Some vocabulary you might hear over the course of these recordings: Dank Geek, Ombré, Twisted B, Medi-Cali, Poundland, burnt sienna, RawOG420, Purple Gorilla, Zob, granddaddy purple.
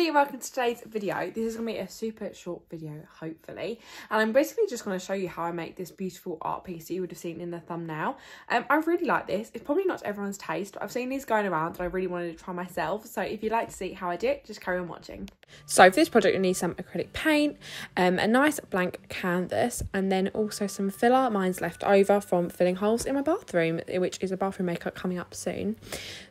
everybody and welcome to today's video. This is going to be a super short video, hopefully, and I'm basically just going to show you how I make this beautiful art piece that you would have seen in the thumbnail. I really like this. It's probably not everyone's taste, but I've seen these going around and I really wanted to try myself, so if you'd like to see how I did, just carry on watching. So for this project you need some acrylic paint, a nice blank canvas, and then also some filler. Mine's left over from filling holes in my bathroom, which is a bathroom makeup coming up soon.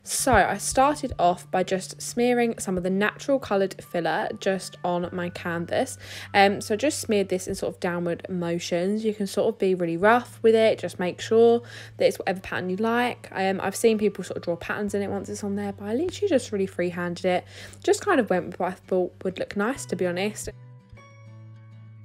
So I started off by just smearing some of the natural coloured filler just on my canvas. So I just smeared this in sort of downward motions. You can sort of be really rough with it, just make sure that it's whatever pattern you like. I've seen people sort of draw patterns in it once it's on there, but I literally just really freehanded it, just kind of went with what I thought would look nice, to be honest.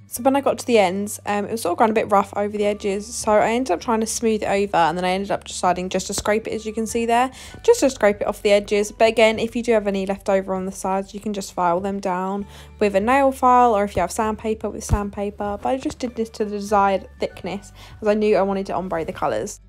So when I got to the ends, it was sort of going a bit rough over the edges, so I ended up trying to smooth it over, and then I ended up deciding just to scrape it, as you can see there, just to scrape it off the edges. But again, if you do have any left over on the sides, you can just file them down with a nail file, or if you have sandpaper, with sandpaper. But I just did this to the desired thickness, as I knew I wanted to ombre the colours.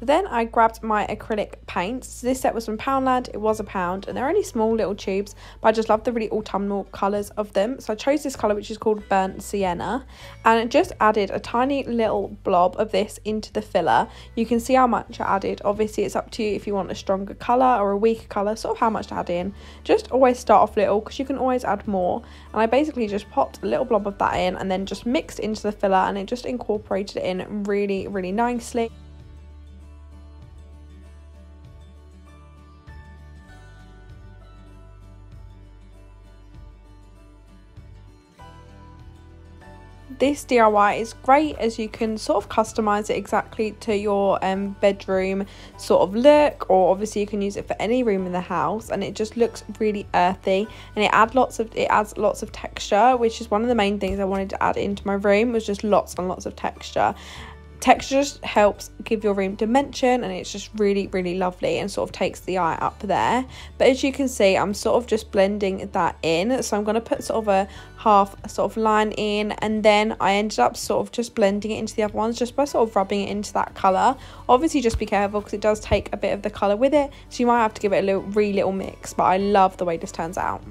Then I grabbed my acrylic paints. So this set was from Poundland. It was £1 and they're only small little tubes, but I just love the really autumnal colours of them. So I chose this colour, which is called burnt sienna, and I just added a tiny little blob of this into the filler. You can see how much I added. Obviously it's up to you if you want a stronger colour or a weaker colour, sort of how much to add in. Just always start off little because you can always add more, and I basically just popped a little blob of that in and then just mixed into the filler, and it just incorporated it in really, really nicely. This DIY is great as you can sort of customise it exactly to your bedroom sort of look, or obviously you can use it for any room in the house, and it just looks really earthy, and it adds lots of texture, which is one of the main things I wanted to add into my room, was just lots and lots of texture. Texture just helps give your room dimension, and it's just really, really lovely and sort of takes the eye up there. But as you can see, I'm sort of just blending that in, so I'm going to put sort of a half sort of line in, and then I ended up sort of just blending it into the other ones just by sort of rubbing it into that colour. Obviously just be careful because it does take a bit of the colour with it, so you might have to give it a really little mix, but I love the way this turns out.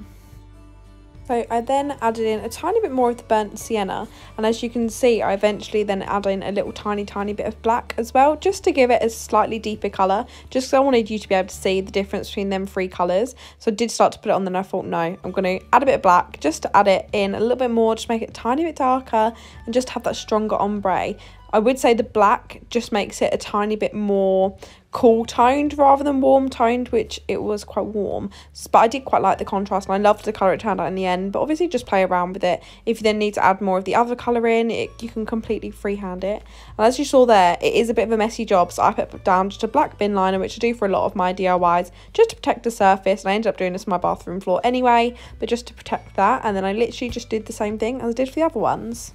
So I then added in a tiny bit more of the burnt sienna, and as you can see I eventually then add in a little tiny bit of black as well, just to give it a slightly deeper colour, just because I wanted you to be able to see the difference between them three colours. So I did start to put it on, then I thought no, I'm going to add a bit of black just to add it in a little bit more, just make it a tiny bit darker and just have that stronger ombre. I would say the black just makes it a tiny bit more cool toned rather than warm toned, which it was quite warm, but I did quite like the contrast and I loved the colour it turned out in the end. But obviously just play around with it. If you then need to add more of the other colour in it, you can completely freehand it. And as you saw there, it is a bit of a messy job, so I put down just a black bin liner, which I do for a lot of my DIYs just to protect the surface, and I ended up doing this on my bathroom floor anyway, but just to protect that. And then I literally just did the same thing as I did for the other ones.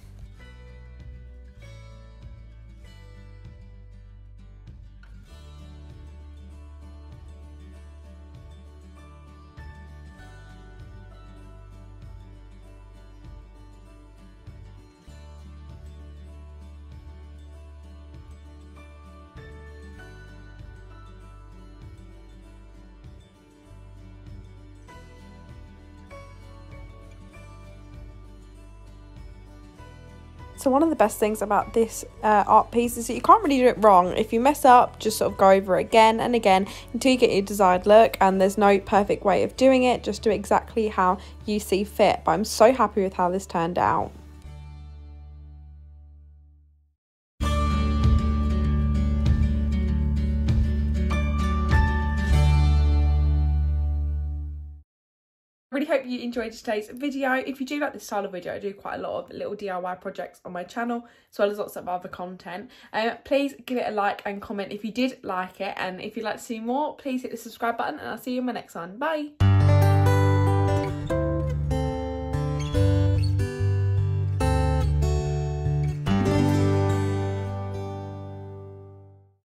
So one of the best things about this art piece is that you can't really do it wrong. If you mess up, just sort of go over it again and again until you get your desired look, and there's no perfect way of doing it, just do exactly how you see fit. But I'm so happy with how this turned out. Really hope you enjoyed today's video. If you do like this style of video, I do quite a lot of little DIY projects on my channel, as well as lots of other content. Please give it a like and comment if you did like it, and if you'd like to see more, please hit the subscribe button, and I'll see you in my next one. Bye.